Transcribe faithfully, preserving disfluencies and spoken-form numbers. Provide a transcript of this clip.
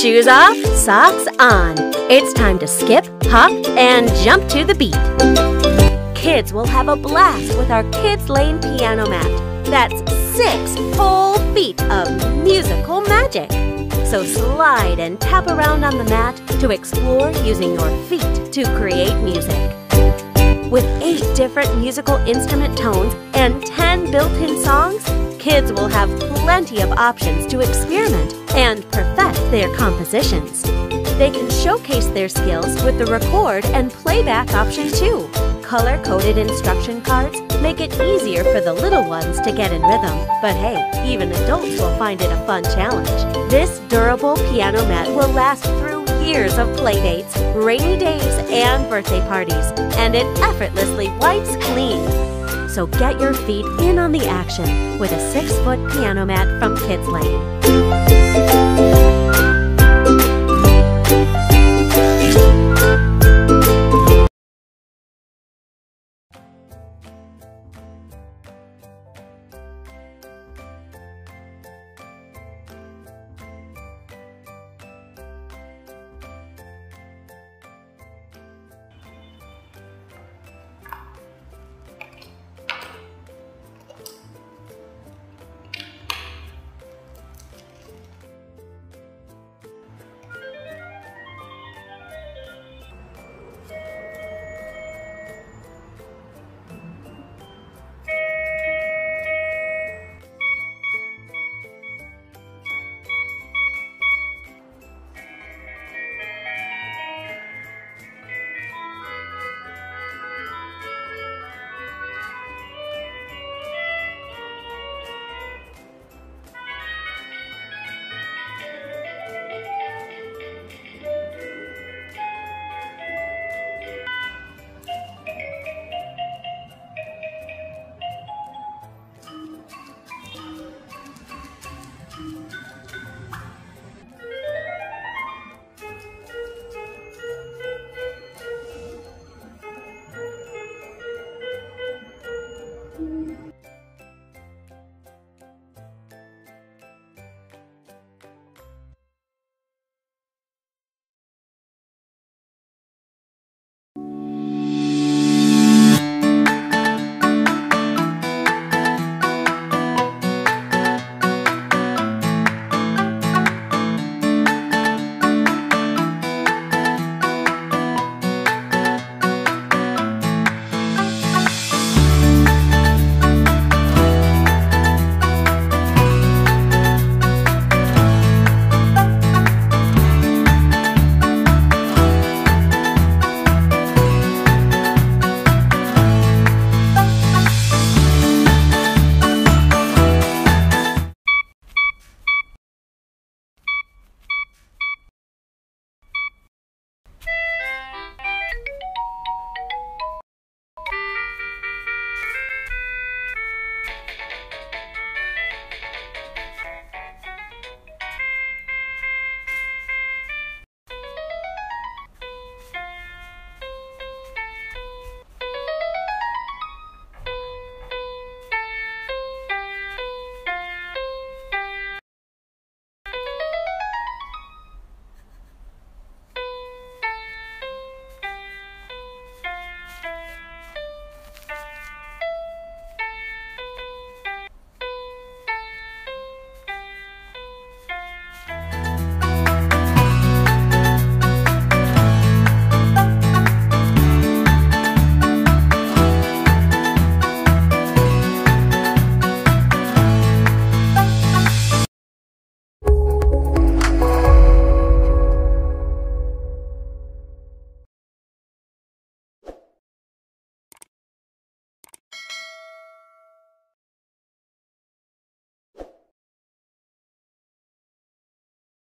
Shoes off, socks on. It's time to skip, hop, and jump to the beat. Kids will have a blast with our Kids Lane piano mat. That's six whole feet of musical magic. So slide and tap around on the mat to explore using your feet to create music. With eight different musical instrument tones and ten built-in songs, kids will have plenty of options to experiment and perfect their compositions. They can showcase their skills with the record and playback option too. Color-coded instruction cards make it easier for the little ones to get in rhythm. But hey, even adults will find it a fun challenge. This durable piano mat will last through years of playdates, rainy days, and birthday parties, and it effortlessly wipes clean. So get your feet in on the action with a six-foot piano mat from Kids Lane.